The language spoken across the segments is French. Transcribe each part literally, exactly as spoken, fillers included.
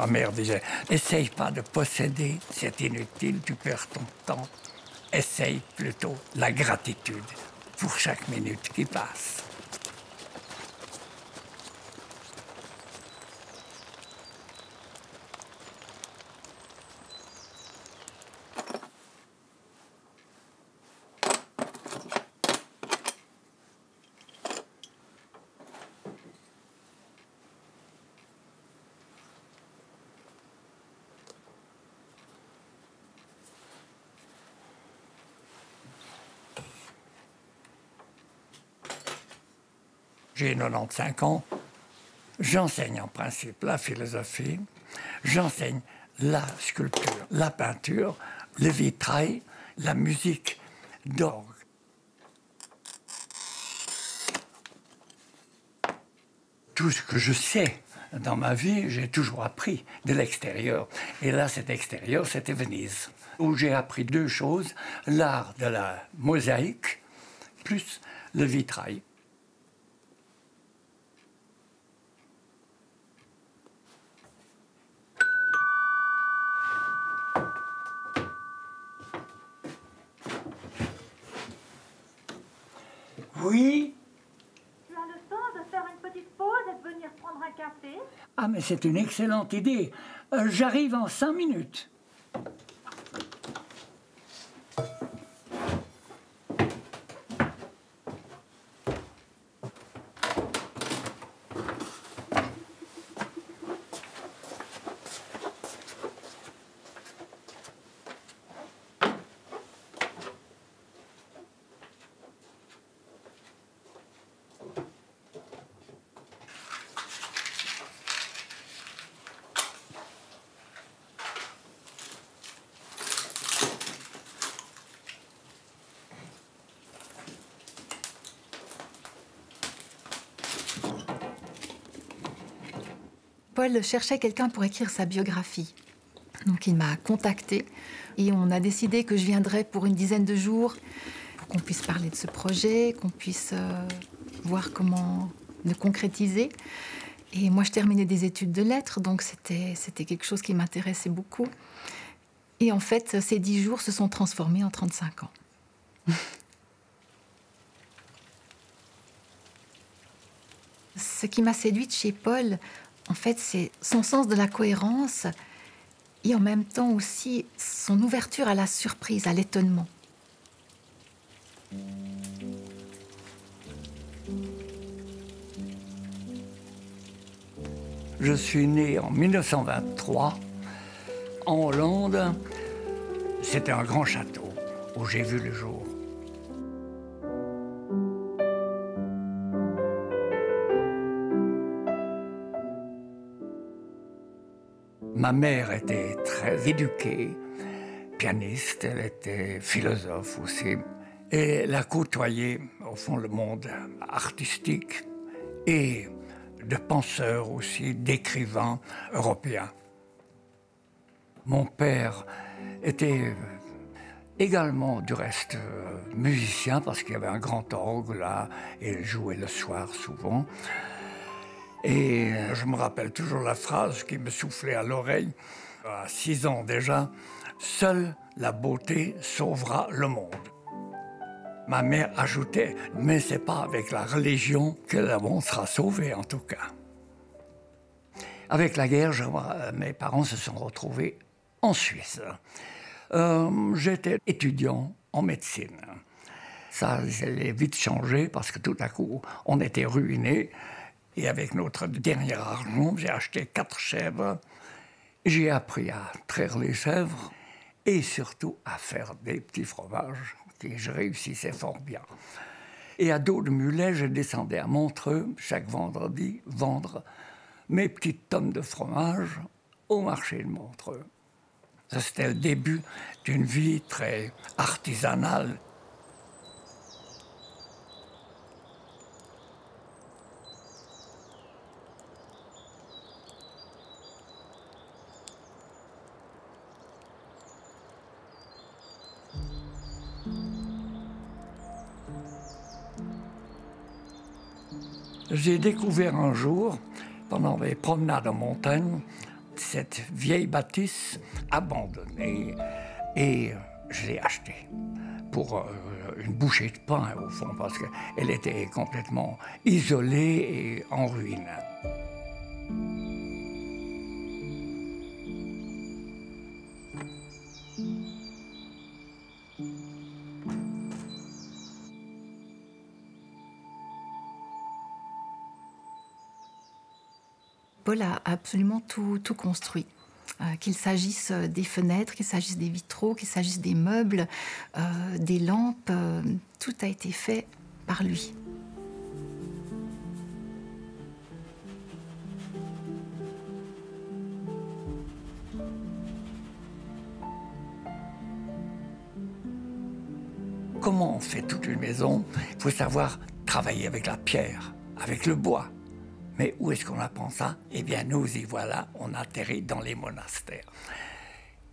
Ma mère disait, n'essaye pas de posséder, c'est inutile, tu perds ton temps. Essaye plutôt la gratitude pour chaque minute qui passe. J'ai quatre-vingt-quinze ans, j'enseigne en principe la philosophie, j'enseigne la sculpture, la peinture, le vitrail, la musique d'orgue. Tout ce que je sais dans ma vie, j'ai toujours appris de l'extérieur. Et là, cet extérieur, c'était Venise, où j'ai appris deux choses, l'art de la mosaïque plus le vitrail. Oui. Tu as le temps de faire une petite pause et de venir prendre un café? Ah, mais c'est une excellente idée. Euh, j'arrive en cinq minutes. Paul cherchait quelqu'un pour écrire sa biographie. Donc il m'a contactée et on a décidé que je viendrais pour une dizaine de jours pour qu'on puisse parler de ce projet, qu'on puisse euh, voir comment le concrétiser. Et moi, je terminais des études de lettres, donc c'était c'était quelque chose qui m'intéressait beaucoup. Et en fait, ces dix jours se sont transformés en trente-cinq ans. Ce qui m'a séduite chez Paul, en fait, c'est son sens de la cohérence et en même temps aussi son ouverture à la surprise, à l'étonnement. Je suis né en mille neuf cent vingt-trois en Hollande. C'était un grand château où j'ai vu le jour. Ma mère était très éduquée, pianiste, elle était philosophe aussi. Et elle a côtoyé, au fond, le monde artistique et de penseurs aussi, d'écrivains européens. Mon père était également, du reste, musicien, parce qu'il y avait un grand orgue là, et il jouait le soir souvent. Et je me rappelle toujours la phrase qui me soufflait à l'oreille, à six ans déjà, « Seule la beauté sauvera le monde ». Ma mère ajoutait, « Mais c'est pas avec la religion que le monde sera sauvé, en tout cas ». Avec la guerre, je, mes parents se sont retrouvés en Suisse. Euh, j'étais étudiant en médecine. Ça, ça a vite changé parce que tout à coup, on était ruinés. Et avec notre dernier argent, j'ai acheté quatre chèvres. J'ai appris à traire les chèvres et surtout à faire des petits fromages, que je réussissais fort bien. Et à dos de mulet, je descendais à Montreux chaque vendredi vendre mes petites tonnes de fromage au marché de Montreux. C'était le début d'une vie très artisanale. J'ai découvert un jour, pendant mes promenades en montagne, cette vieille bâtisse abandonnée et je l'ai achetée pour euh, une bouchée de pain au fond parce qu'elle était complètement isolée et en ruine. Paul a absolument tout, tout construit. Euh, qu'il s'agisse des fenêtres, qu'il s'agisse des vitraux, qu'il s'agisse des meubles, euh, des lampes, euh, tout a été fait par lui. Comment on fait toute une maison? Il faut savoir travailler avec la pierre, avec le bois. Mais où est-ce qu'on apprend ça? Eh bien, nous y voilà, on atterrit dans les monastères.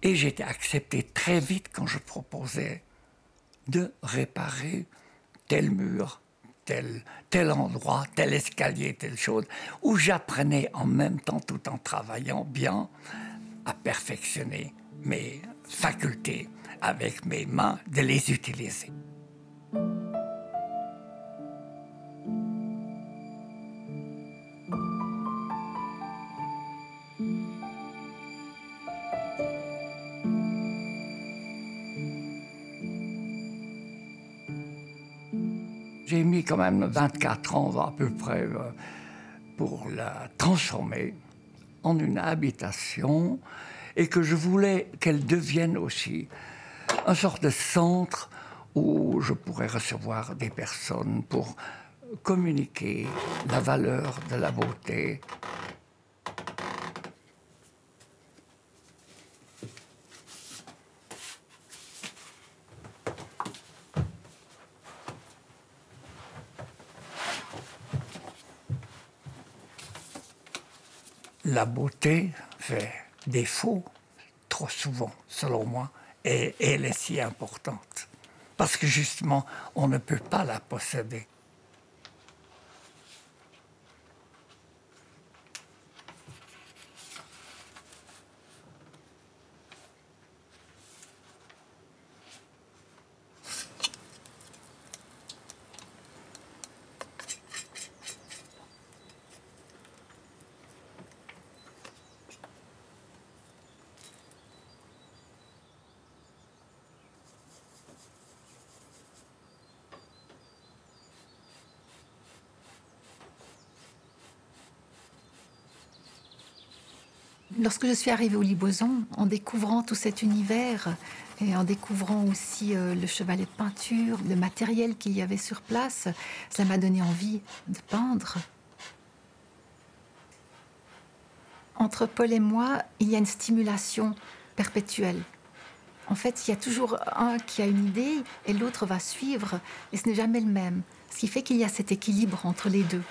Et j'ai été accepté très vite quand je proposais de réparer tel mur, tel, tel endroit, tel escalier, telle chose, où j'apprenais en même temps, tout en travaillant bien, à perfectionner mes facultés avec mes mains, de les utiliser. J'ai mis quand même vingt-quatre ans à peu près pour la transformer en une habitation et que je voulais qu'elle devienne aussi un sorte de centre où je pourrais recevoir des personnes pour communiquer la valeur de la beauté. La beauté fait défaut trop souvent, selon moi, et elle est si importante. Parce que justement, on ne peut pas la posséder. Lorsque je suis arrivée au Liboson, en découvrant tout cet univers et en découvrant aussi euh, le chevalet de peinture, le matériel qu'il y avait sur place, ça m'a donné envie de peindre. Entre Paul et moi, il y a une stimulation perpétuelle. En fait, il y a toujours un qui a une idée et l'autre va suivre, et ce n'est jamais le même. Ce qui fait qu'il y a cet équilibre entre les deux.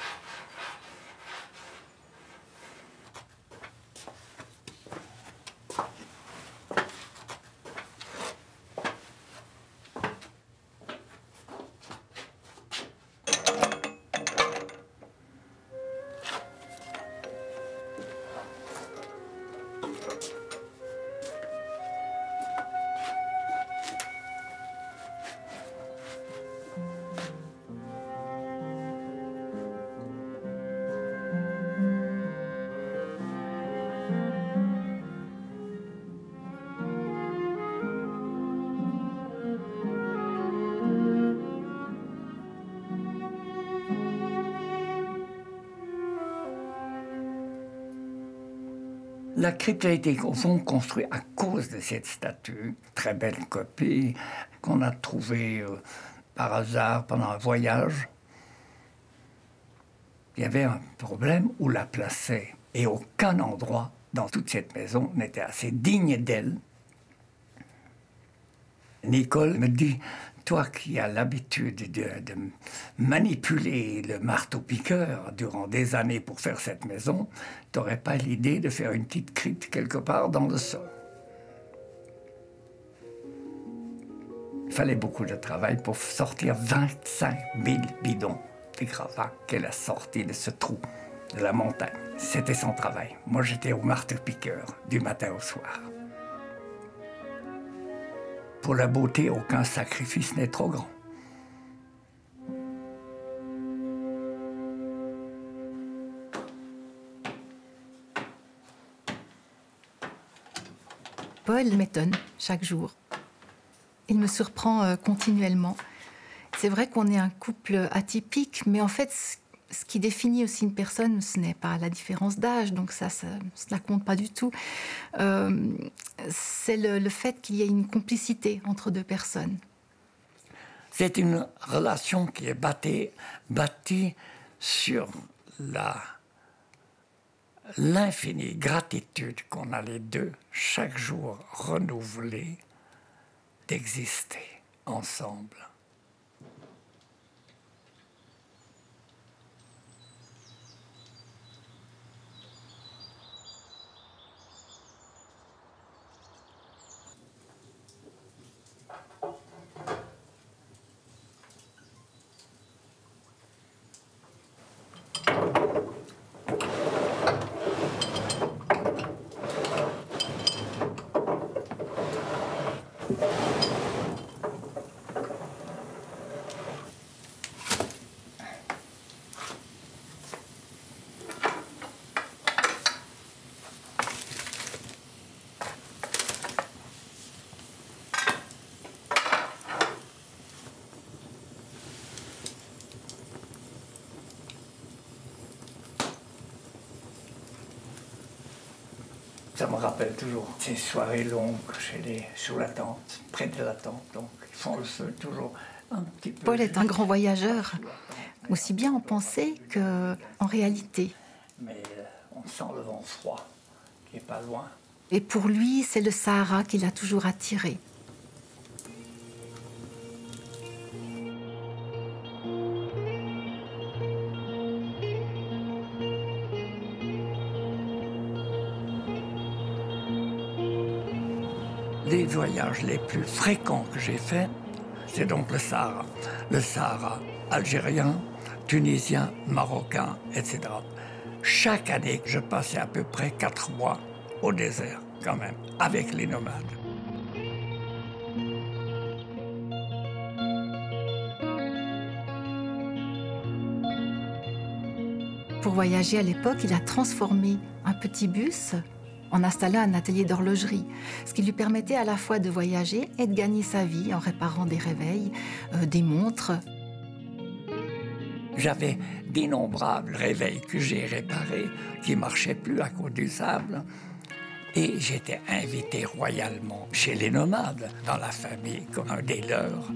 La crypte a été au fond construite à cause de cette statue, très belle copie, qu'on a trouvée euh, par hasard pendant un voyage. Il y avait un problème où la placer, et aucun endroit dans toute cette maison n'était assez digne d'elle. Nicole me dit, toi qui as l'habitude de, de manipuler le marteau-piqueur durant des années pour faire cette maison, t'aurais pas l'idée de faire une petite crypte quelque part dans le sol. Il fallait beaucoup de travail pour sortir vingt-cinq mille bidons des gravats qu'elle a sortis de ce trou. la montagne. C'était son travail. Moi, j'étais au marteau-piqueur du matin au soir. Pour la beauté, aucun sacrifice n'est trop grand. Paul m'étonne chaque jour. Il me surprend euh, continuellement. C'est vrai qu'on est un couple atypique, mais en fait, ce qui définit aussi une personne, ce n'est pas la différence d'âge, donc ça, ça, cela compte pas du tout. Euh, c'est le, le fait qu'il y ait une complicité entre deux personnes. C'est une relation qui est bâtie, bâtie sur la l'infinie gratitude qu'on a les deux, chaque jour renouvelée, d'exister ensemble. Ça me rappelle toujours ces soirées longues chez les, sous la tente, près de la tente, donc ils font le feu toujours un petit peu. Paul est un grand voyageur, aussi bien en pensée qu'en réalité. Mais on sent le vent froid qui n'est pas loin. Et pour lui, c'est le Sahara qui l'a toujours attiré. Les voyages les plus fréquents que j'ai faits, c'est donc le Sahara. Le Sahara algérien, tunisien, marocain, et cetera. Chaque année, je passais à peu près quatre mois au désert, quand même, avec les nomades. Pour voyager à l'époque, il a transformé un petit bus en installant un atelier d'horlogerie, ce qui lui permettait à la fois de voyager et de gagner sa vie en réparant des réveils, euh, des montres. J'avais d'innombrables réveils que j'ai réparés, qui ne marchaient plus à cause du sable. Et j'étais invité royalement chez les nomades, dans la famille, comme un des leurs.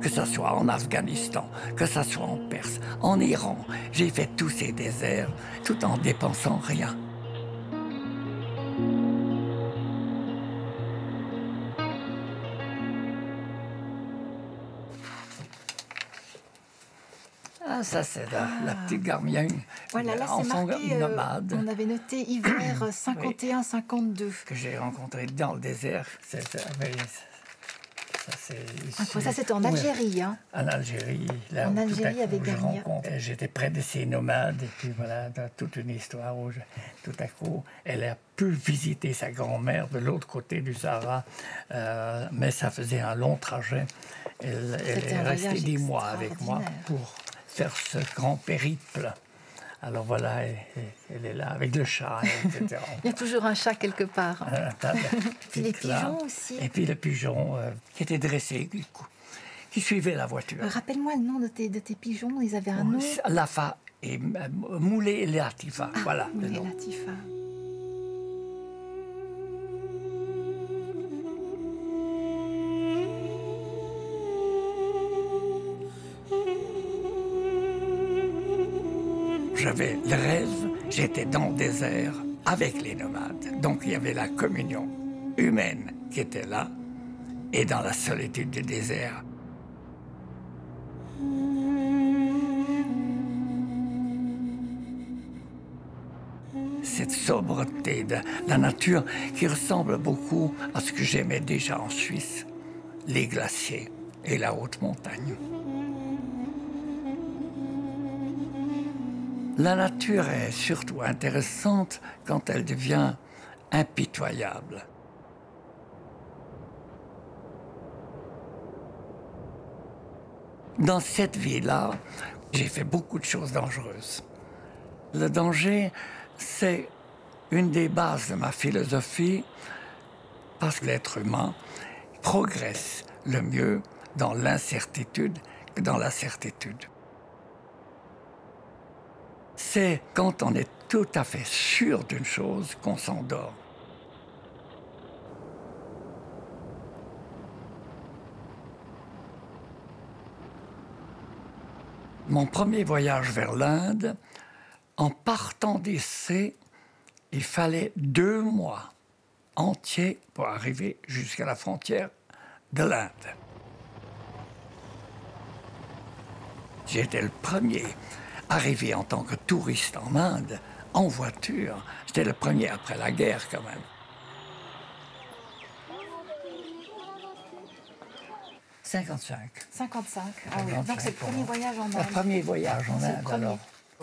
Que ce soit en Afghanistan, que ce soit en Perse, en Iran, j'ai fait tous ces déserts tout en dépensant rien. Ah, ça c'est ah. la, la petite garmienne. Voilà, là c'est marqué, nomade. Euh, on avait noté hiver cinquante et un cinquante-deux. Oui, que j'ai rencontré dans le désert, c'est Ça, ah, ça c'était en Algérie, oui. hein En Algérie, là, en où Algérie, tout à coup, je rencontre. J'étais près de ces nomades, et puis voilà, toute une histoire où, je, tout à coup, elle a pu visiter sa grand-mère de l'autre côté du Sahara, euh, mais ça faisait un long trajet. Elle, elle est restée dix mois avec moi pour faire ce grand périple. Alors voilà, elle, elle est là avec le chat, et cetera Il y a toujours un chat quelque part. Hein. Puis les pigeons aussi. Et puis le pigeon euh, qui était dressé, qui suivait la voiture. Euh, Rappelle-moi le nom de tes, de tes pigeons, ils avaient un nom. Lafa et Moulé et Latifa, ah, voilà. Moulé et Latifa. J'avais le rêve, j'étais dans le désert avec les nomades. Donc il y avait la communion humaine qui était là et dans la solitude du désert. Cette sobreté de la nature qui ressemble beaucoup à ce que j'aimais déjà en Suisse, les glaciers, et la haute montagne. La nature est surtout intéressante quand elle devient impitoyable. Dans cette vie-là, j'ai fait beaucoup de choses dangereuses. Le danger, c'est une des bases de ma philosophie, parce que l'être humain progresse le mieux dans l'incertitude que dans la certitude. C'est quand on est tout à fait sûr d'une chose qu'on s'endort. Mon premier voyage vers l'Inde, en partant d'ici, il fallait deux mois entiers pour arriver jusqu'à la frontière de l'Inde. J'étais le premier arrivé en tant que touriste en Inde, en voiture. J'étais le premier après la guerre quand même. cinquante-cinq. cinquante-cinq, ah oui. Donc c'est le premier voyage en Inde. Le premier voyage en Inde, alors.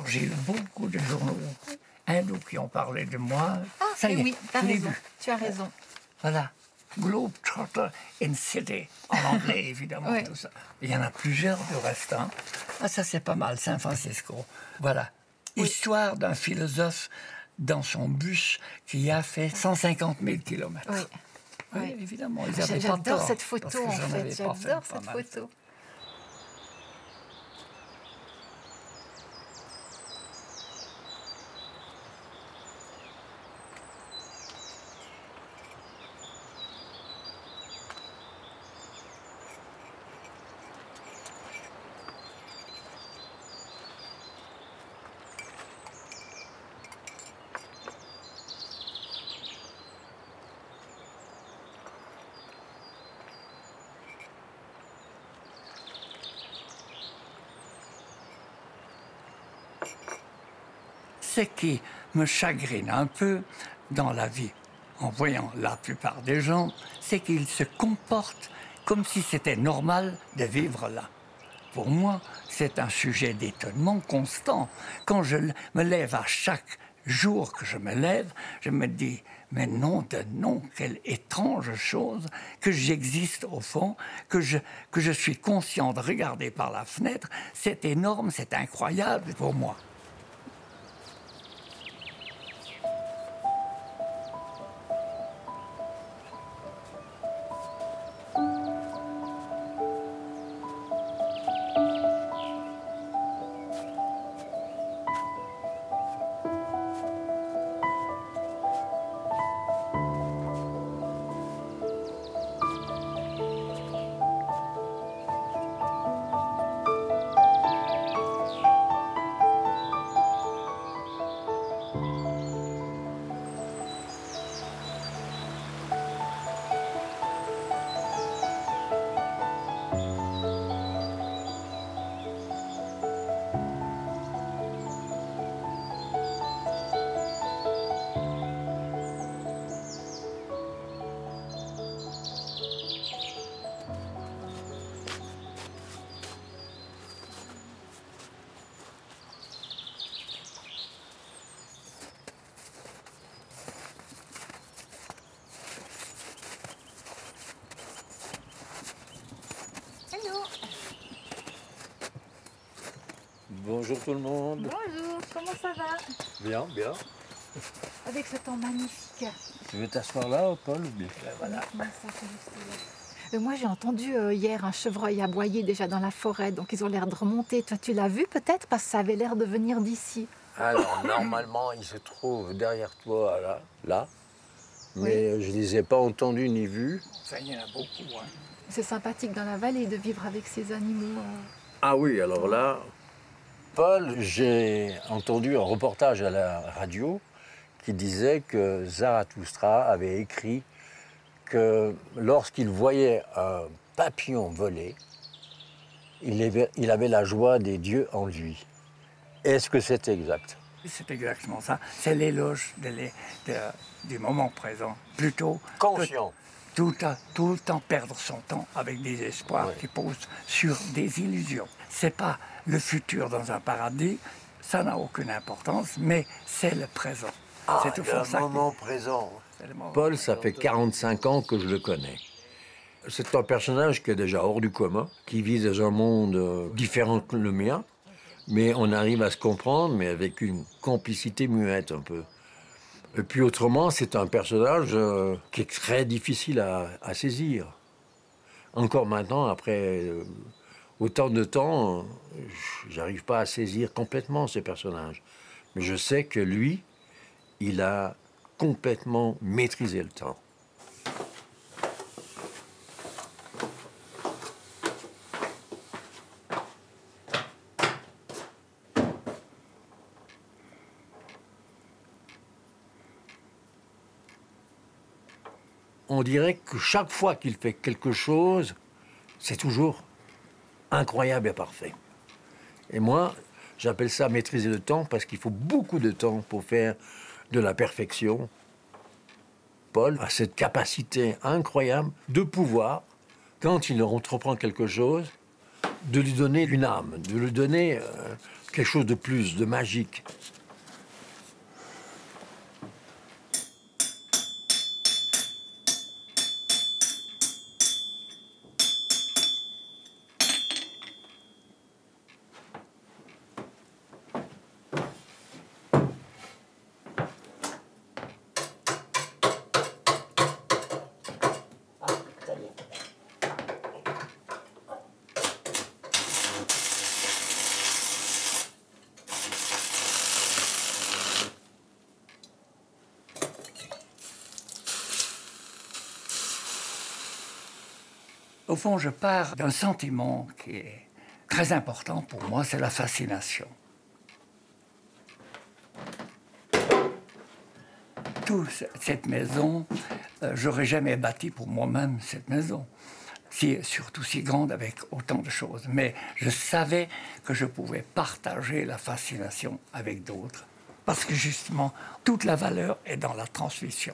J'ai eu beaucoup de journaux hindous qui ont parlé de moi. Ah, ça y est, oui, tu as raison, tu as raison. Voilà, Globe Charter in City, en anglais évidemment, oui. Tout ça. Il y en a plusieurs du reste. Hein. Ah, ça c'est pas mal, San Francisco. Voilà, oui. Histoire d'un philosophe dans son bus qui a fait cent cinquante mille kilomètres. Oui. Oui, oui, évidemment, ils avaient pas tort. J'adore cette photo, en fait, j'adore cette photo. Ce qui me chagrine un peu dans la vie, en voyant la plupart des gens, c'est qu'ils se comportent comme si c'était normal de vivre là. Pour moi, c'est un sujet d'étonnement constant. Quand je me lève à chaque jour que je me lève, je me dis, mais non de non, quelle étrange chose que j'existe au fond, que je, que je suis conscient de regarder par la fenêtre. C'est énorme, c'est incroyable pour moi. Bonjour tout le monde. Bonjour, comment ça va? Bien, bien. Avec ce temps magnifique. Tu veux t'asseoir là, Paul? Voilà. Euh, moi j'ai entendu euh, hier un chevreuil aboyer déjà dans la forêt, donc ils ont l'air de remonter. Toi tu l'as vu peut-être? Parce que ça avait l'air de venir d'ici. Alors normalement il se trouve derrière toi, là. là. Mais oui. Je ne les ai pas entendus ni vus. Ça y en a beaucoup. Hein. C'est sympathique dans la vallée de vivre avec ces animaux. Euh... Ah oui, alors là... Paul, j'ai entendu un reportage à la radio qui disait que Zarathoustra avait écrit que lorsqu'il voyait un papillon voler, il avait, il avait la joie des dieux en lui. Est-ce que c'est exact? C'est exactement ça. C'est l'éloge de les, de, du moment présent, plutôt... Conscient. Que, tout, à, tout le temps perdre son temps avec des espoirs, ouais, qui posent sur des illusions. Ce n'est pas le futur dans un paradis, ça n'a aucune importance, mais c'est le présent. Ah, c'est le moment présent. Paul, ça fait quarante-cinq ans que je le connais. C'est un personnage qui est déjà hors du commun, qui vit dans un monde différent que le mien, mais on arrive à se comprendre, mais avec une complicité muette un peu. Et puis autrement, c'est un personnage euh, qui est très difficile à, à saisir. Encore maintenant, après euh, autant de temps, euh, j'arrive pas à saisir complètement ce personnage. Mais je sais que lui, il a complètement maîtrisé le temps. On dirait que chaque fois qu'il fait quelque chose, c'est toujours incroyable et parfait. Et moi, j'appelle ça maîtriser le temps, parce qu'il faut beaucoup de temps pour faire de la perfection. Paul a cette capacité incroyable de pouvoir, quand il entreprend quelque chose, de lui donner une âme, de lui donner quelque chose de plus, de magique. Au fond, je pars d'un sentiment qui est très important pour moi, c'est la fascination. Toute cette maison, euh, j'aurais jamais bâti pour moi-même cette maison, si, surtout si grande avec autant de choses. Mais je savais que je pouvais partager la fascination avec d'autres, parce que justement, toute la valeur est dans la transmission.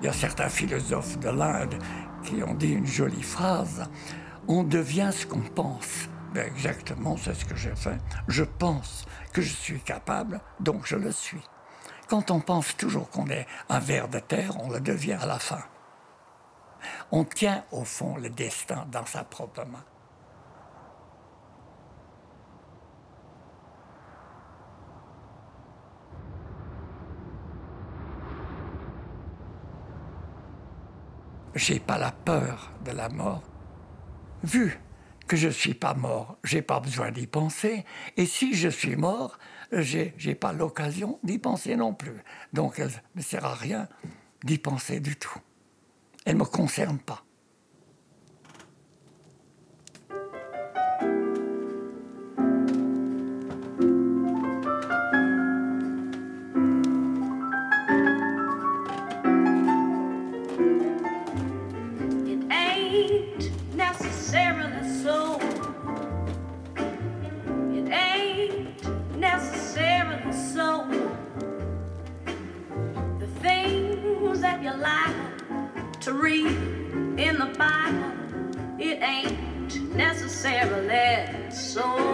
Il y a certains philosophes de l'Inde qui ont dit une jolie phrase, « On devient ce qu'on pense ». Ben exactement, c'est ce que j'ai fait. Je pense que je suis capable, donc je le suis. Quand on pense toujours qu'on est un ver de terre, on le devient à la fin. On tient au fond le destin dans sa propre main. J'ai pas la peur de la mort. Vu que je suis pas mort, j'ai pas besoin d'y penser. Et si je suis mort, j'ai j'ai pas l'occasion d'y penser non plus. Donc elle ne sert à rien d'y penser du tout. Elle me concerne pas. To read in the Bible, it ain't necessarily so.